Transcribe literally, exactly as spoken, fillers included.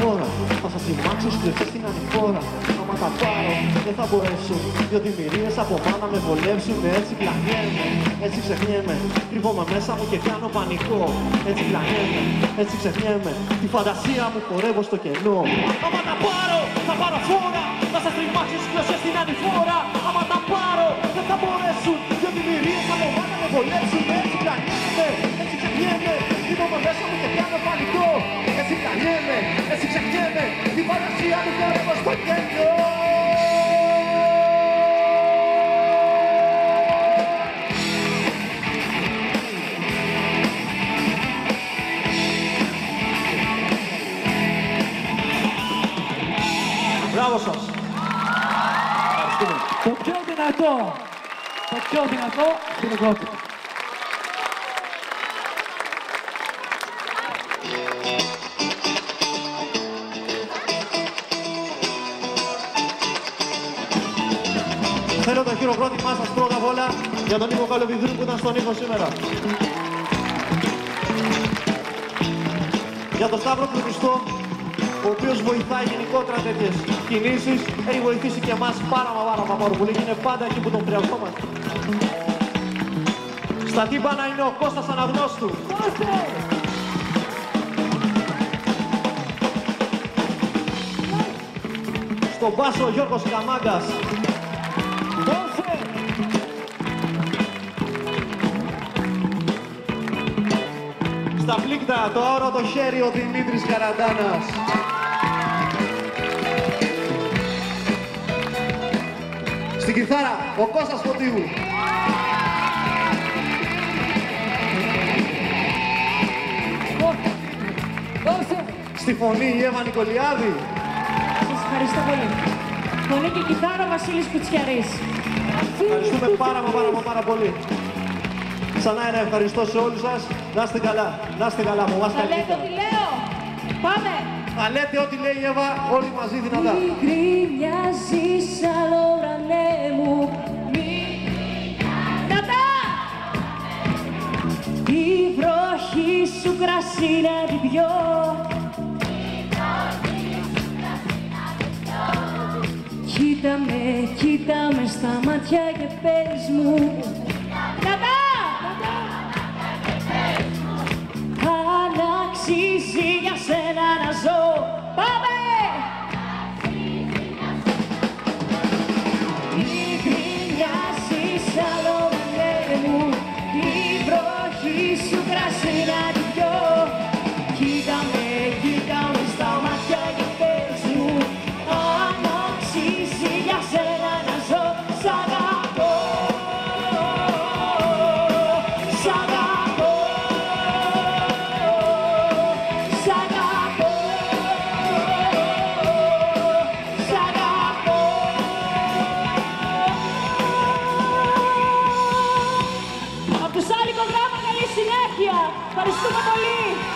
χώρα. Μα θα τριμάξω στρεφή στην ανηφόρα. Άμα τα πάρω δεν θα μπορέσω, διότι μυρίες από μάνα με βολεύσουν. Έτσι πλανιέμαι, έτσι ξεχνιέμαι. Κρύβομαι μέσα μου και κάνω πανικό. Έτσι πλανιέμαι, έτσι ξεχνιέμαι. Τη φαντασία μου χορεύω στο κενό. Άμα τα πάρω, θα πάρω φόρα. Θα σας τριμάξω στρεφή στην ανηφόρα. Άμα τα πάρω δεν θα μπορέσουν, διότι μυρίες από μάνα με βολεύσουν. Έτσι πλανιέμαι, έτσι ξεχνιέμαι. Κρύβομαι μέσα μου και κάνω πανικό. Έτσι πλανιέμαι, έτσι ξεχνιέμαι. Τη φαντασία μου χορεύω στο κενό. Μπράβο σας! Το πιο δυνατό! Το πιο δυνατό χειροκρότημα! Θέλω το χειροκρότημά σας πρώτα απ' όλα για τον Νίκο Καλοβιδρού που ήταν στον Νίκο σήμερα. Για τον Σταύρο Πλουμιστό, ο οποίος βοηθάει γενικότερα τέτοιες κινήσεις, έχει βοηθήσει και εμάς πάρα μα πάρα, πάρα πολύ και είναι πάντα εκεί που τον χρειαζόμαστε. Στα τύμπανα είναι ο Κώστας Αναγνώστου. Στον μπάσο ο Γιώργος Καμάγκας. Στα πλήκτα το όρο το χέρι ο Δημήτρης Καραντάνας. Στην κιθάρα ο Κώστας Φωτίου. Στη φωνή η Εύα Νικολιάδη. Σας ευχαριστώ πολύ. Φωνή και κιθάρα ο Βασίλης Κουτσιαρής. Ευχαριστούμε πάρα πάρα πάρα πολύ. Ξανά ένα ευχαριστώ σε όλους σας. Να είστε καλά, να είστε καλά από εμάς καλύτερα. Θα λέτε ό,τι λέω. Πάμε. Θα λέτε ό,τι λέει η Εύα, όλοι μαζί δυνατά. Μικρή μοιάζεις σαν ουρανέ μου. Δυνατά. Η βροχή σου κρασί να την πιω. Κοίτα με, κοίτα με στα μάτια και πες μου. Δυνατά. Αξίζει για σένα να ζω. Πάμε! Μη γκρινιάσεις άλλο μαλλιέ μου. Την βροχή σου κρασί να την πιω. Κοίτα με, κοίτα με στα μάτια και πες μου. Αν αξίζει για σένα να ζω. Σ' αγαπώ, σ' αγαπώ. Ευχαριστούμε πολύ.